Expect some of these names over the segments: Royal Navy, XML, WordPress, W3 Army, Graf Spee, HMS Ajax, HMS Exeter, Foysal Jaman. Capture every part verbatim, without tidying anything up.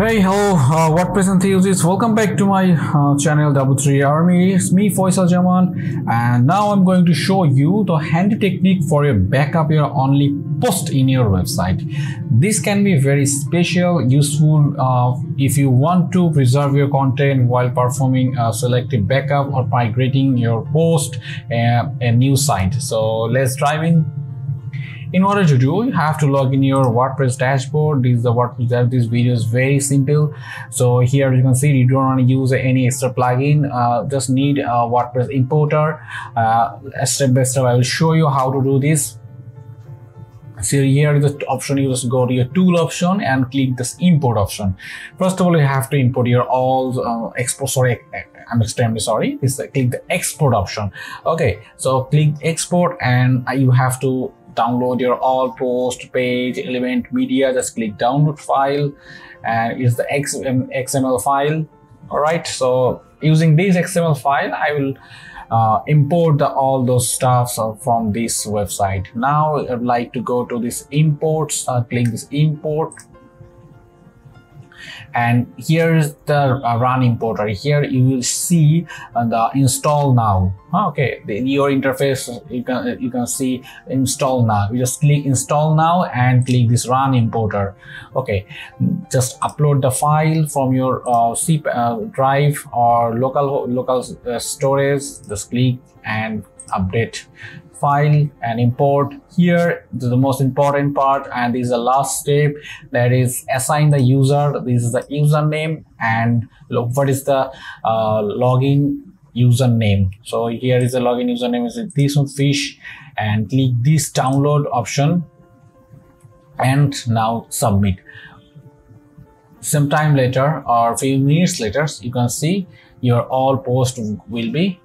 Hey, hello, uh, WordPress enthusiasts, welcome back to my uh, channel W three Army. It's me, Foysal Jaman, and now I'm going to show you the handy technique for a backup your only post in your website. This can be very special, useful uh, if you want to preserve your content while performing a selective backup or migrating your post uh, a new site. So let's dive in. In order to do, you have to log in your WordPress dashboard. This is the WordPress dashboard. This video is very simple. So here you can see you don't want to use any extra plugin. Uh, just need a WordPress importer. Uh, step by step, I will show you how to do this. So here is the option. You just go to your tool option and click this import option. First of all, you have to import your all uh, export. Sorry, I'm extremely sorry. This uh, click the export option. Okay, so click export, and you have to download your all post, page, element, media. Just click download file, and it's the X M L file. All right, so using this X M L file, I will uh, import the, all those stuffs from this website. Now I'd like to go to this imports, uh, click this import, and here is the uh, run importer. Here you will see uh, the install now. Okay, the, your interface, you can you can see install now. You just click install now and click this run importer. Okay, just upload the file from your uh, C uh, drive or local local uh, storage. Just click and update file and import. Here the most important part, and this is the last step, that is assign the user. This is the username, and look what is the uh, login username. So here is the login username, is this one, fish, and click this download option and now submit. Some time later or few minutes later, you can see your all post will be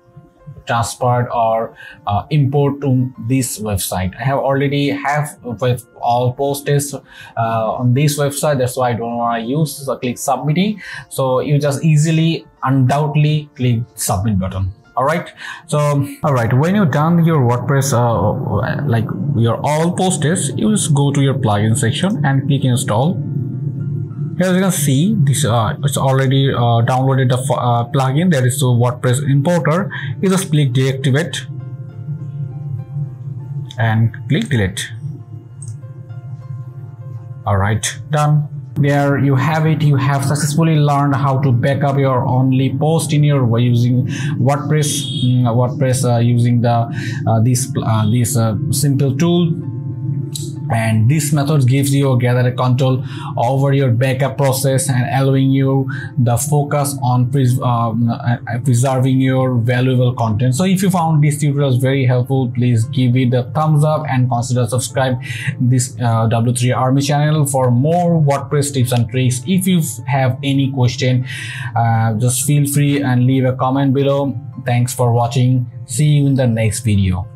transferred or uh, import to this website. I have already have with all posts uh, on this website, that's why I don't want to use. So click submitting. So you just easily, undoubtedly click submit button. All right. So all right. When you're done your WordPress, uh, like your all posts, you just go to your plugin section and click install. Here you can see this, uh, it's already uh, downloaded the uh, plugin, that is the WordPress importer. You just click deactivate and click delete. All right, done. There you have it. You have successfully learned how to back up your only post in your way using WordPress. Mm, WordPress uh, using the uh, this uh, this uh, simple tool. And this method gives you greater control over your backup process and allowing you the focus on pres um, preserving your valuable content. So if you found this tutorial very helpful, please give it a thumbs up and consider subscribe this uh, W three Army channel for more WordPress tips and tricks. If you have any question, uh, just feel free and leave a comment below. Thanks for watching. See you in the next video.